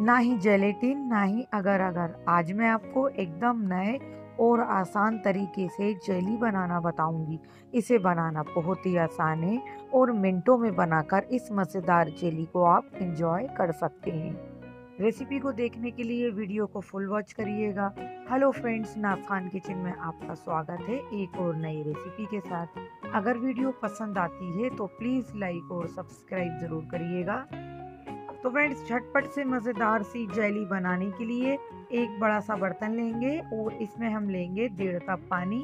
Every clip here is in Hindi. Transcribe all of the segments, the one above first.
ना ही जेलेटिन ना ही अगर अगर। आज मैं आपको एकदम नए और आसान तरीके से जेली बनाना बताऊंगी। इसे बनाना बहुत ही आसान है और मिनटों में बनाकर इस मज़ेदार जेली को आप एंजॉय कर सकते हैं। रेसिपी को देखने के लिए वीडियो को फुल वॉच करिएगा। Hello friends, Naaz Khan kitchen में आपका स्वागत है एक और नई रेसिपी के साथ। अगर वीडियो पसंद आती है तो प्लीज़ लाइक और सब्सक्राइब ज़रूर करिएगा। तो फ्रेंड्स, झटपट से मज़ेदार सी जेली बनाने के लिए एक बड़ा सा बर्तन लेंगे और इसमें हम लेंगे 1.5 कप पानी।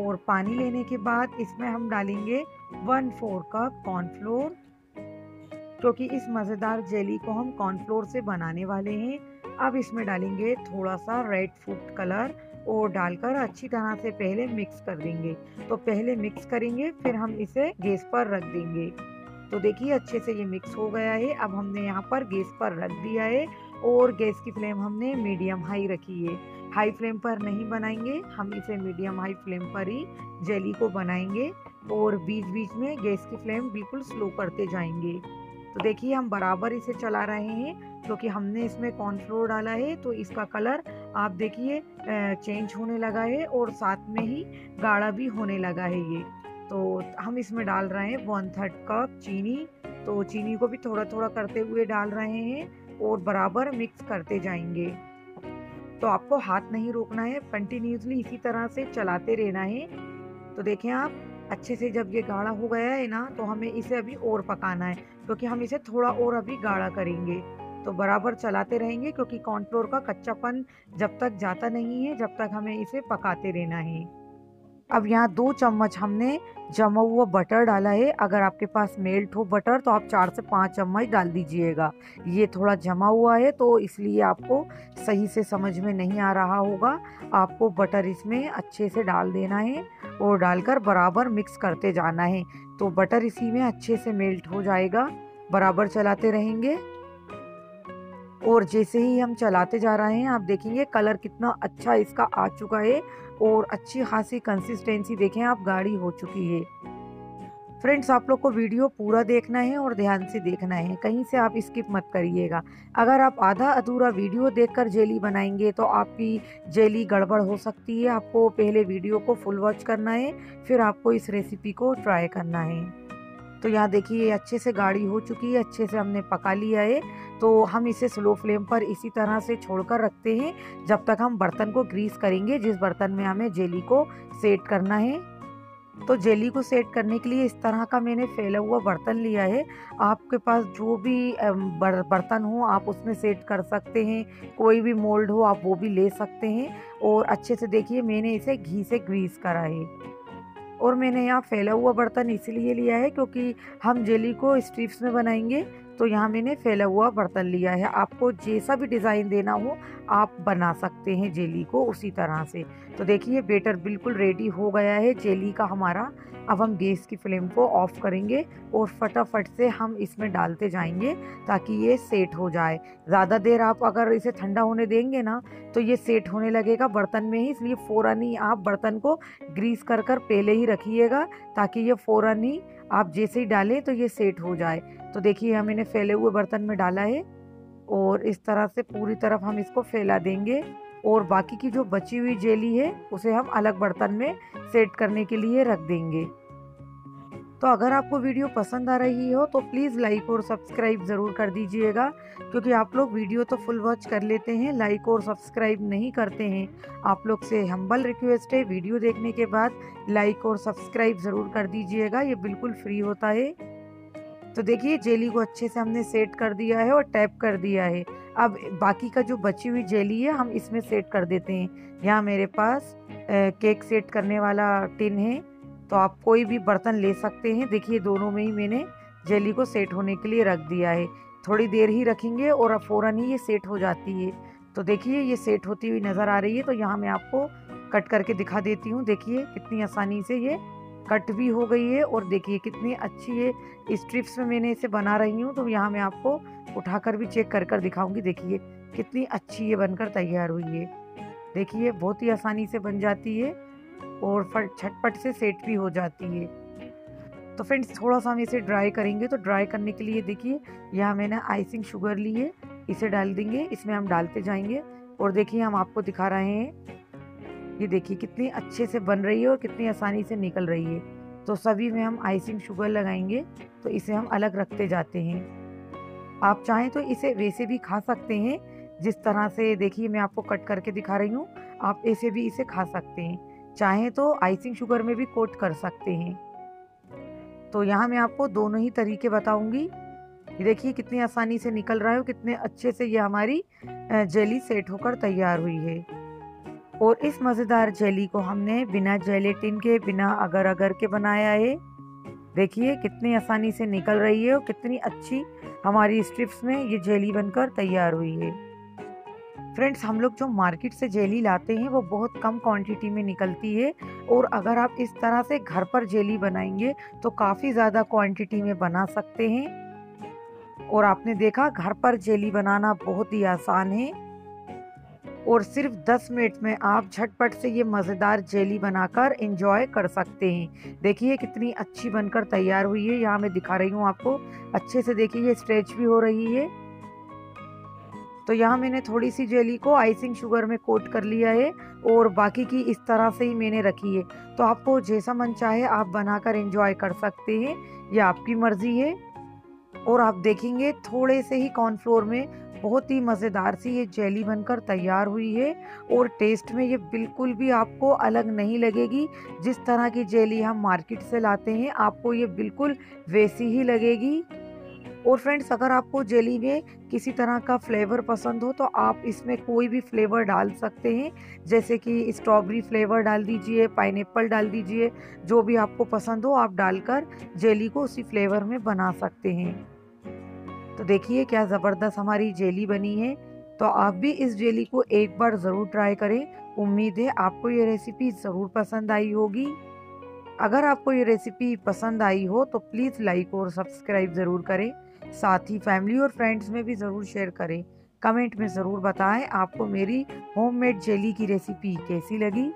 और पानी लेने के बाद इसमें हम डालेंगे 1/4 कप कॉर्नफ्लोर, क्योंकि इस मज़ेदार जेली को हम कॉर्नफ्लोर से बनाने वाले हैं। अब इसमें डालेंगे थोड़ा सा रेड फूड कलर और डालकर अच्छी तरह से पहले मिक्स कर देंगे। तो पहले मिक्स करेंगे, फिर हम इसे गैस पर रख देंगे। तो देखिए अच्छे से ये मिक्स हो गया है। अब हमने यहाँ पर गैस पर रख दिया है और गैस की फ्लेम हमने मीडियम हाई रखी है। हाई फ्लेम पर नहीं बनाएंगे, हम इसे मीडियम हाई फ्लेम पर ही जेली को बनाएंगे और बीच बीच में गैस की फ्लेम बिल्कुल स्लो करते जाएंगे। तो देखिए हम बराबर इसे चला रहे हैं, क्योंकि हमने इसमें कॉर्नफ्लोर डाला है तो इसका कलर आप देखिए चेंज होने लगा है और साथ में ही गाढ़ा भी होने लगा है ये। तो हम इसमें डाल रहे हैं 1/3 कप चीनी। तो चीनी को भी थोड़ा थोड़ा करते हुए डाल रहे हैं और बराबर मिक्स करते जाएंगे। तो आपको हाथ नहीं रोकना है, कंटिन्यूसली इसी तरह से चलाते रहना है। तो देखें आप अच्छे से जब ये गाढ़ा हो गया है ना, तो हमें इसे अभी और पकाना है, क्योंकि हम इसे थोड़ा और अभी गाढ़ा करेंगे। तो बराबर चलाते रहेंगे, क्योंकि कॉर्नफ्लोर का कच्चापन जब तक जाता नहीं है, जब तक हमें इसे पकाते रहना है। अब यहाँ 2 चम्मच हमने जमा हुआ बटर डाला है। अगर आपके पास मेल्ट हो बटर तो आप 4 से 5 चम्मच डाल दीजिएगा। ये थोड़ा जमा हुआ है तो इसलिए आपको सही से समझ में नहीं आ रहा होगा। आपको बटर इसमें अच्छे से डाल देना है और डालकर बराबर मिक्स करते जाना है। तो बटर इसी में अच्छे से मेल्ट हो जाएगा। बराबर चलाते रहेंगे और जैसे ही हम चलाते जा रहे हैं आप देखेंगे कलर कितना अच्छा इसका आ चुका है और अच्छी खासी कंसिस्टेंसी देखें आप गाढ़ी हो चुकी है। फ्रेंड्स, आप लोग को वीडियो पूरा देखना है और ध्यान से देखना है, कहीं से आप स्किप मत करिएगा। अगर आप आधा अधूरा वीडियो देखकर जेली बनाएंगे तो आपकी जेली गड़बड़ हो सकती है। आपको पहले वीडियो को फुल वॉच करना है, फिर आपको इस रेसिपी को ट्राई करना है। तो यहाँ देखिए अच्छे से गाढ़ी हो चुकी है, अच्छे से हमने पका लिया है। तो हम इसे स्लो फ्लेम पर इसी तरह से छोड़कर रखते हैं जब तक हम बर्तन को ग्रीस करेंगे, जिस बर्तन में हमें जेली को सेट करना है। तो जेली को सेट करने के लिए इस तरह का मैंने फैला हुआ बर्तन लिया है। आपके पास जो भी बर्तन हो आप उसमें सेट कर सकते हैं, कोई भी मोल्ड हो आप वो भी ले सकते हैं। और अच्छे से देखिए मैंने इसे घी से ग्रीस करा है। और मैंने यहाँ फैला हुआ बर्तन इसलिए लिया है क्योंकि हम जेली को स्ट्रिप्स में बनाएंगे, तो यहाँ मैंने फैला हुआ बर्तन लिया है। आपको जैसा भी डिज़ाइन देना हो आप बना सकते हैं जेली को उसी तरह से। तो देखिए बैटर बिल्कुल रेडी हो गया है जेली का हमारा। अब हम गैस की फ्लेम को ऑफ़ करेंगे और फटाफट से हम इसमें डालते जाएंगे ताकि ये सेट हो जाए। ज़्यादा देर आप अगर इसे ठंडा होने देंगे ना तो ये सेट होने लगेगा बर्तन में ही, इसलिए फ़ौरन ही आप बर्तन को ग्रीस कर कर पहले ही रखिएगा ताकि ये फ़ौरन ही आप जैसे ही डालें तो ये सेट हो जाए। तो देखिए हम इन्हें फैले हुए बर्तन में डाला है और इस तरह से पूरी तरफ हम इसको फैला देंगे और बाकी की जो बची हुई जेली है उसे हम अलग बर्तन में सेट करने के लिए रख देंगे। तो अगर आपको वीडियो पसंद आ रही हो तो प्लीज़ लाइक और सब्सक्राइब ज़रूर कर दीजिएगा, क्योंकि आप लोग वीडियो तो फुल वॉच कर लेते हैं, लाइक और सब्सक्राइब नहीं करते हैं। आप लोग से हम्बल रिक्वेस्ट है, वीडियो देखने के बाद लाइक और सब्सक्राइब ज़रूर कर दीजिएगा, ये बिल्कुल फ्री होता है। तो देखिए जेली को अच्छे से हमने सेट कर दिया है और टैप कर दिया है। अब बाकी का जो बची हुई जेली है हम इसमें सेट कर देते हैं। यहाँ मेरे पास केक सेट करने वाला टिन है, तो आप कोई भी बर्तन ले सकते हैं। देखिए दोनों में ही मैंने जेली को सेट होने के लिए रख दिया है। थोड़ी देर ही रखेंगे और अब फ़ौरन ही ये सेट हो जाती है। तो देखिए ये सेट होती हुई नज़र आ रही है। तो यहाँ मैं आपको कट करके दिखा देती हूँ। देखिए कितनी आसानी से ये कट भी हो गई है और देखिए कितनी अच्छी ये स्ट्रिप्स में मैंने इसे बना रही हूँ। तो यहाँ मैं आपको उठाकर भी चेक कर कर दिखाऊँगी। देखिए कितनी अच्छी ये बनकर तैयार हुई है। देखिए बहुत ही आसानी से बन जाती है और झटपट से सेट भी हो जाती है। तो फ्रेंड्स, थोड़ा सा हम इसे ड्राई करेंगे। तो ड्राई करने के लिए देखिए यहाँ मैंने आइसिंग शुगर ली है इसे डाल देंगे, इसमें हम डालते जाएंगे। और देखिए हम आपको दिखा रहे हैं, ये देखिए कितनी अच्छे से बन रही है और कितनी आसानी से निकल रही है। तो सभी में हम आइसिंग शुगर लगाएंगे, तो इसे हम अलग रखते जाते हैं। आप चाहें तो इसे वैसे भी खा सकते हैं, जिस तरह से देखिए मैं आपको कट करके दिखा रही हूँ। आप ऐसे भी इसे खा सकते हैं, चाहें तो आइसिंग शुगर में भी कोट कर सकते हैं। तो यहाँ मैं आपको दोनों ही तरीके बताऊँगी। ये देखिए कितनी आसानी से निकल रहा है और कितने अच्छे से ये हमारी जेली सेट होकर तैयार हुई है। और इस मज़ेदार जेली को हमने बिना जेलेटिन के, बिना अगर अगर के बनाया है। देखिए कितनी आसानी से निकल रही है और कितनी अच्छी हमारी स्ट्रिप्स में ये जेली बनकर तैयार हुई है। फ्रेंड्स, हम लोग जो मार्केट से जेली लाते हैं वो बहुत कम क्वांटिटी में निकलती है, और अगर आप इस तरह से घर पर जेली बनाएंगे तो काफ़ी ज़्यादा क्वांटिटी में बना सकते हैं। और आपने देखा घर पर जेली बनाना बहुत ही आसान है, और सिर्फ 10 मिनट में आप झटपट से ये मज़ेदार जेली बनाकर एंजॉय कर सकते हैं। देखिए कितनी अच्छी बनकर तैयार हुई है, यहाँ मैं दिखा रही हूँ आपको अच्छे से। देखिए ये स्ट्रेच भी हो रही है। तो यहाँ मैंने थोड़ी सी जेली को आइसिंग शुगर में कोट कर लिया है और बाकी की इस तरह से ही मैंने रखी है। तो आपको जैसा मन चाहे आप बनाकर एंजॉय कर सकते हैं, यह आपकी मर्ज़ी है। और आप देखेंगे थोड़े से ही कॉर्नफ्लोर में बहुत ही मज़ेदार सी ये जेली बनकर तैयार हुई है, और टेस्ट में ये बिल्कुल भी आपको अलग नहीं लगेगी। जिस तरह की जेली हम मार्केट से लाते हैं आपको ये बिल्कुल वैसी ही लगेगी। और फ्रेंड्स, अगर आपको जेली में किसी तरह का फ्लेवर पसंद हो तो आप इसमें कोई भी फ्लेवर डाल सकते हैं, जैसे कि स्ट्रॉबेरी फ्लेवर डाल दीजिए, पाइनएप्पल डाल दीजिए, जो भी आपको पसंद हो आप डालकर जेली को उसी फ्लेवर में बना सकते हैं। तो देखिए क्या ज़बरदस्त हमारी जेली बनी है। तो आप भी इस जेली को एक बार ज़रूर ट्राई करें। उम्मीद है आपको ये रेसिपी ज़रूर पसंद आई होगी। अगर आपको ये रेसिपी पसंद आई हो तो प्लीज़ लाइक और सब्सक्राइब ज़रूर करें, साथ ही फैमिली और फ्रेंड्स में भी ज़रूर शेयर करें। कमेंट में ज़रूर बताएं आपको मेरी होममेड जेली की रेसिपी कैसी लगी।